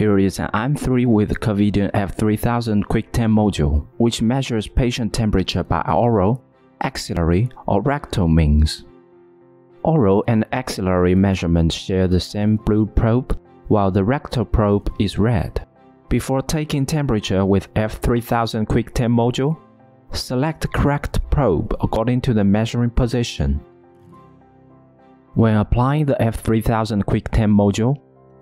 Here is an iM3 with Covidien F3000 Quick Temp module, which measures patient temperature by oral, axillary, or rectal means. Oral and axillary measurements share the same blue probe, while the rectal probe is red. Before taking temperature with F3000 Quick Temp module, select correct probe according to the measuring position. When applying the F3000 Quick Temp module,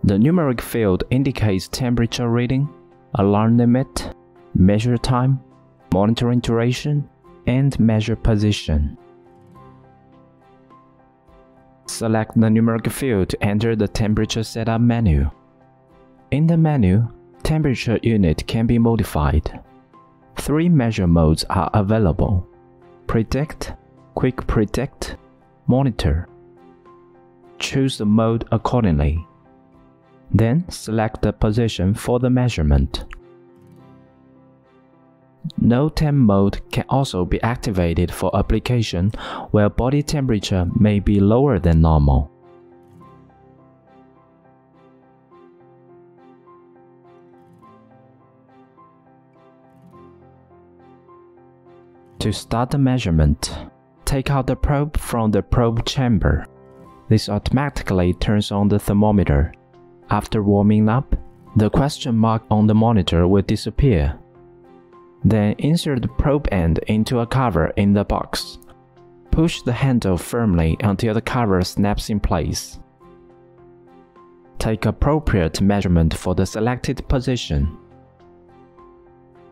the numeric field indicates temperature reading, alarm limit, measure time, monitoring duration, and measure position. Select the numeric field to enter the temperature setup menu. In the menu, temperature unit can be modified. 3 measure modes are available: Predict, Quick Predict, Monitor. Choose the mode accordingly. Then select the position for the measurement. NoTem mode can also be activated for application where body temperature may be lower than normal. To start the measurement, take out the probe from the probe chamber. This automatically turns on the thermometer. After warming up, the question mark on the monitor will disappear. Then insert the probe end into a cover in the box. Push the handle firmly until the cover snaps in place. Take appropriate measurement for the selected position.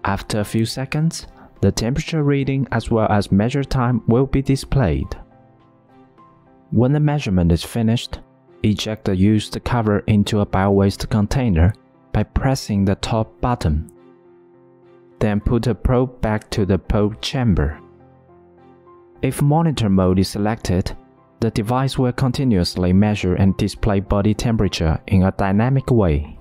After a few seconds, the temperature reading as well as measure time will be displayed. When the measurement is finished, eject the used cover into a biowaste container by pressing the top button. Then put the probe back to the probe chamber. If monitor mode is selected, the device will continuously measure and display body temperature in a dynamic way.